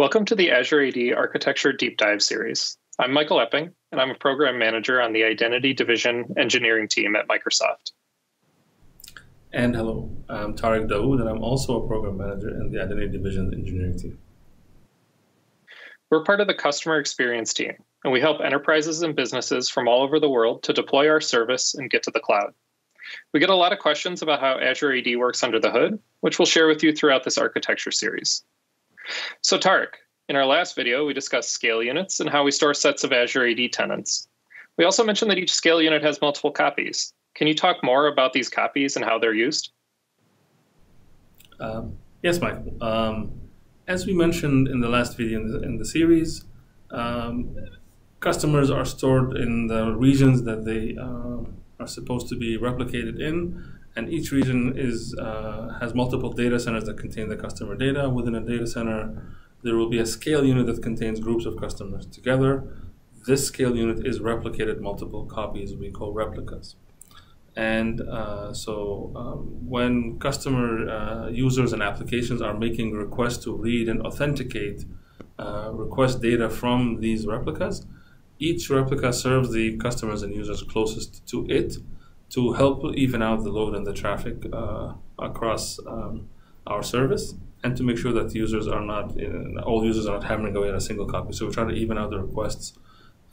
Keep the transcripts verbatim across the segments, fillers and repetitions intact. Welcome to the Azure A D Architecture Deep Dive Series. I'm Michael Epping, and I'm a program manager on the Identity Division Engineering Team at Microsoft. And hello, I'm Tarek Daoud, and I'm also a program manager in the Identity Division Engineering Team. We're part of the Customer Experience Team, and we help enterprises and businesses from all over the world to deploy our service and get to the cloud. We get a lot of questions about how Azure A D works under the hood, which we'll share with you throughout this architecture series. So Tarek, in our last video, we discussed scale units and how we store sets of Azure A D tenants. We also mentioned that each scale unit has multiple copies. Can you talk more about these copies and how they're used? Um, yes, Michael. Um, as we mentioned in the last video in the, in the series, um, customers are stored in the regions that they uh, are supposed to be replicated in. And each region is uh, has multiple data centers that contain the customer data. Within a data center, there will be a scale unit that contains groups of customers together. This scale unit is replicated multiple copies, we call replicas. And uh, so um, when customer uh, users and applications are making requests to read and authenticate uh, request data from these replicas, each replica serves the customers and users closest to it, to help even out the load and the traffic uh, across um, our service, and to make sure that users are not, uh, all users are not hammering away at a single copy. So we try to even out the requests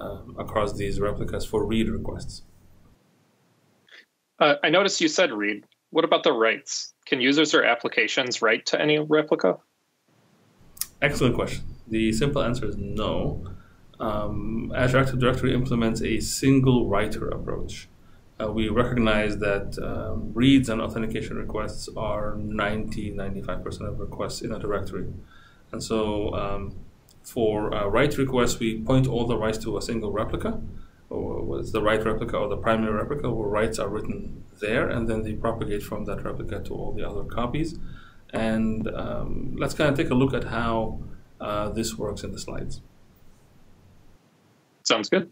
uh, across these replicas for read requests. Uh, I noticed you said read. What about the writes? Can users or applications write to any replica? Excellent question. The simple answer is no. Um, Azure Active Directory implements a single writer approach. Uh, we recognize that um, reads and authentication requests are ninety, ninety-five percent of requests in a directory. And so um, for uh, write requests, we point all the writes to a single replica, or was the write replica or the primary replica where writes are written there, and then they propagate from that replica to all the other copies. And um, let's kind of take a look at how uh, this works in the slides. Sounds good.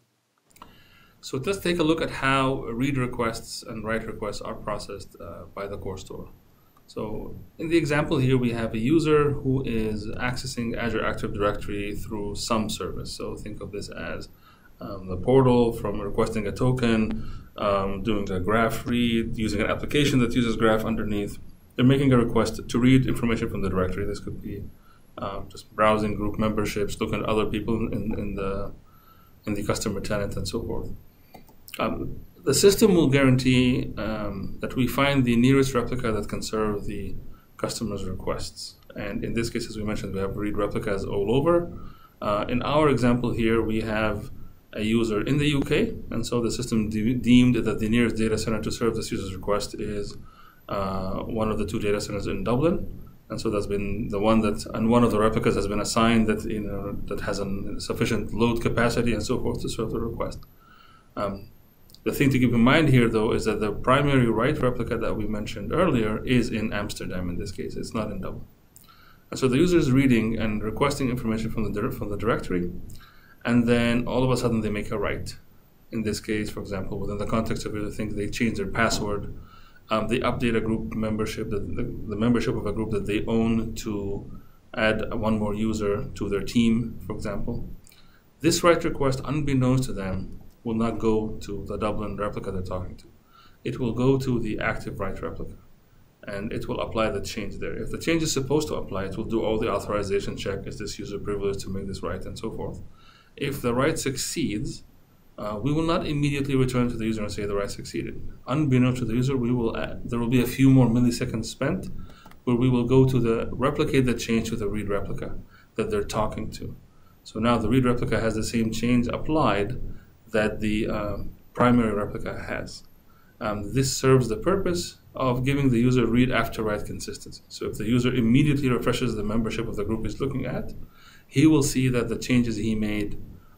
So let's take a look at how read requests and write requests are processed uh, by the Core Store. So in the example here, we have a user who is accessing Azure Active Directory through some service. So think of this as um, the portal, from requesting a token, um, doing a graph read, using an application that uses graph underneath. They're making a request to read information from the directory. This could be um, just browsing group memberships, looking at other people in, in, the, in the customer tenant and so forth. Um, the system will guarantee um, that we find the nearest replica that can serve the customer's requests. And in this case, as we mentioned, we have read replicas all over. Uh, in our example here, we have a user in the U K, and so the system de deemed that the nearest data center to serve this user's request is uh, one of the two data centers in Dublin. And so that's been the one that, and one of the replicas has been assigned that, you know, that has an sufficient load capacity and so forth to serve the request. Um, The thing to keep in mind here, though, is that the primary write replica that we mentioned earlier is in Amsterdam in this case. It's not in Dublin. And so the user is reading and requesting information from the, from the directory, and then all of a sudden they make a write. In this case, for example, within the context of the thing, they change their password. Um, they update a group membership, the, the, the membership of a group that they own, to add one more user to their team, for example. This write request, unbeknownst to them, will not go to the Dublin replica they're talking to. It will go to the active write replica, and it will apply the change there. If the change is supposed to apply, it will do all the authorization check. Is this user privileged to make this write, and so forth. If the write succeeds, uh, we will not immediately return to the user and say the write succeeded. Unbeknownst to the user, we will add, there will be a few more milliseconds spent where we will go to the replicate the change to the read replica that they're talking to. So now the read replica has the same change applied that the uh, primary replica has. Um, this serves the purpose of giving the user read after write consistency. So if the user immediately refreshes the membership of the group he's looking at, he will see that the changes he made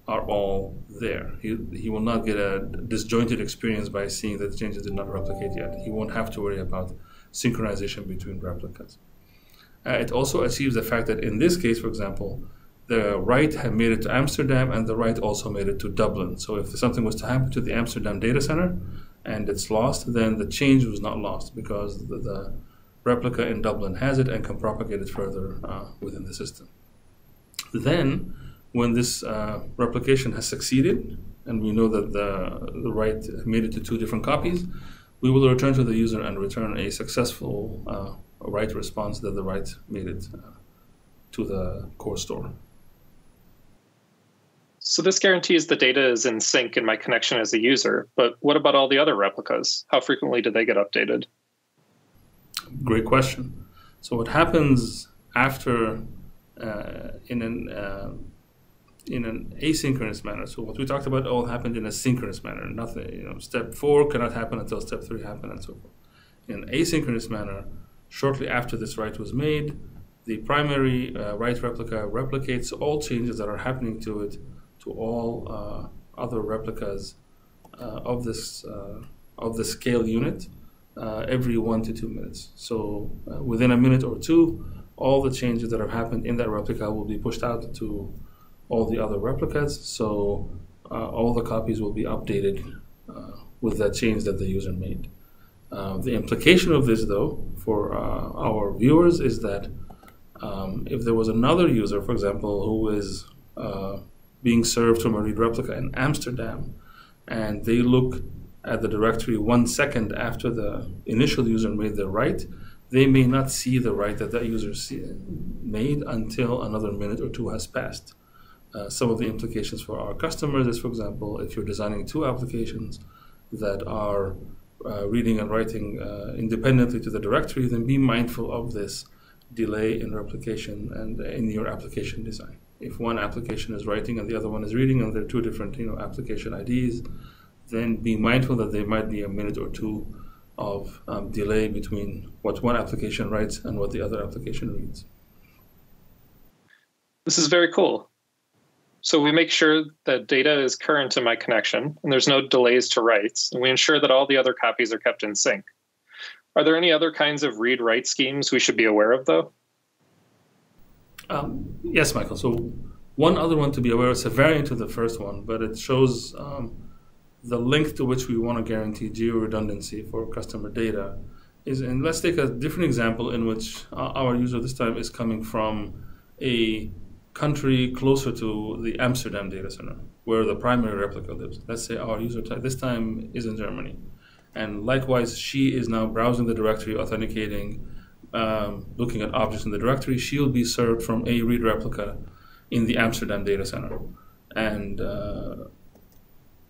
are all there. He, he will not get a disjointed experience by seeing that the changes did not replicate yet. He won't have to worry about synchronization between replicas. Uh, it also achieves the fact that in this case, for example, the write had made it to Amsterdam, and the write also made it to Dublin. So if something was to happen to the Amsterdam data center and it's lost, then the change was not lost, because the, the replica in Dublin has it and can propagate it further uh, within the system. Then, when this uh, replication has succeeded, and we know that the, the write made it to two different copies, we will return to the user and return a successful uh, write response that the write made it uh, to the core store. So this guarantees the data is in sync in my connection as a user, but what about all the other replicas? How frequently do they get updated? Great question. So what happens after uh, in an uh, in an asynchronous manner. So what we talked about all happened in a synchronous manner. Nothing, you know, step four cannot happen until step three happened and so forth. In an asynchronous manner, shortly after this write was made, the primary uh, write replica replicates all changes that are happening to it to all uh, other replicas uh, of this uh, of the scale unit uh, every one to two minutes. So uh, within a minute or two, all the changes that have happened in that replica will be pushed out to all the other replicas, so uh, all the copies will be updated uh, with that change that the user made. Uh, the implication of this, though, for uh, our viewers is that um, if there was another user, for example, who is uh, being served from a read replica in Amsterdam, and they look at the directory one second after the initial user made the write, they may not see the write that that user made until another minute or two has passed. Uh, some of the implications for our customers is, for example, if you're designing two applications that are uh, reading and writing uh, independently to the directory, then be mindful of this delay in replication and in your application design. If one application is writing and the other one is reading, and they're two different, you know, application I Ds, then be mindful that there might be a minute or two of um, delay between what one application writes and what the other application reads. This is very cool. So we make sure that data is current in my connection and there's no delays to writes, and we ensure that all the other copies are kept in sync. Are there any other kinds of read-write schemes we should be aware of, though? Um, yes, Michael. So one other one to be aware of, it's a variant of the first one, but it shows um, the length to which we want to guarantee geo-redundancy for customer data. Is, and let's take a different example in which our user this time is coming from a country closer to the Amsterdam data center, where the primary replica lives. Let's say our user type this time is in Germany. And likewise, she is now browsing the directory, authenticating, um, looking at objects in the directory. She'll be served from a read replica in the Amsterdam data center. And uh,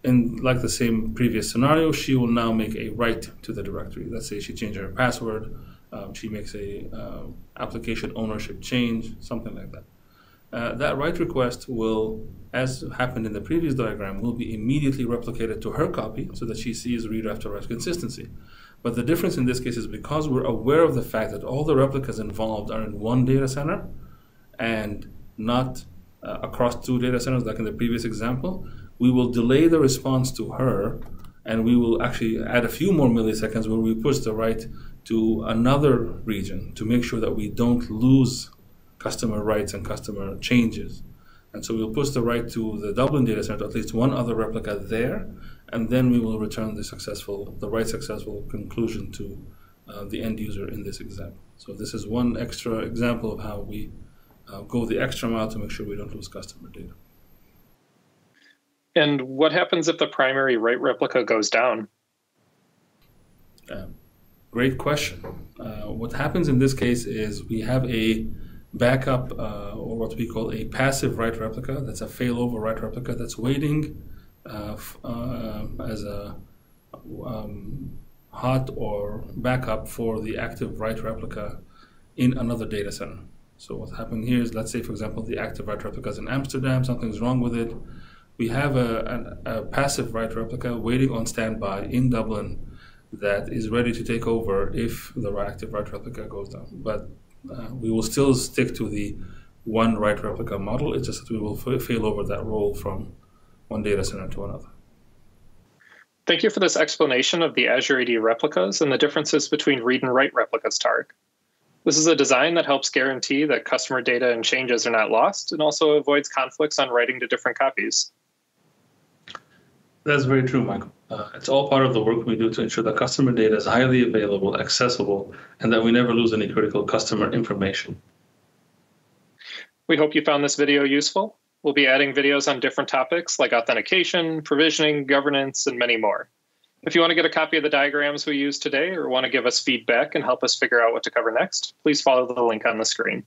in like the same previous scenario, she will now make a write to the directory. Let's say she changes her password. Um, she makes a uh, application ownership change, something like that. Uh, that write request will, as happened in the previous diagram, will be immediately replicated to her copy so that she sees read after write consistency. But the difference in this case is because we're aware of the fact that all the replicas involved are in one data center and not uh, across two data centers like in the previous example, we will delay the response to her, and we will actually add a few more milliseconds where we push the write to another region to make sure that we don't lose customer writes and customer changes. And so we'll push the write to the Dublin data center, at least one other replica there, and then we will return the successful, the write successful conclusion to uh, the end user in this example. So this is one extra example of how we uh, go the extra mile to make sure we don't lose customer data. And what happens if the primary write replica goes down? Uh, great question. Uh, what happens in this case is we have a backup, uh, or what we call a passive write replica. That's a failover write replica that's waiting uh, uh, as a um, hot or backup for the active write replica in another data center. So what's happening here is, let's say, for example, the active write replica is in Amsterdam, something's wrong with it. We have a, a, a passive write replica waiting on standby in Dublin that is ready to take over if the active write replica goes down. But Uh, we will still stick to the one write replica model. It's just that we will fail over that role from one data center to another. Thank you for this explanation of the Azure A D replicas and the differences between read and write replicas, Tarek. This is a design that helps guarantee that customer data and changes are not lost, and also avoids conflicts on writing to different copies. That's very true, Michael. Uh, it's all part of the work we do to ensure that customer data is highly available, accessible, and that we never lose any critical customer information. We hope you found this video useful. We'll be adding videos on different topics like authentication, provisioning, governance, and many more. If you want to get a copy of the diagrams we used today or want to give us feedback and help us figure out what to cover next, please follow the link on the screen.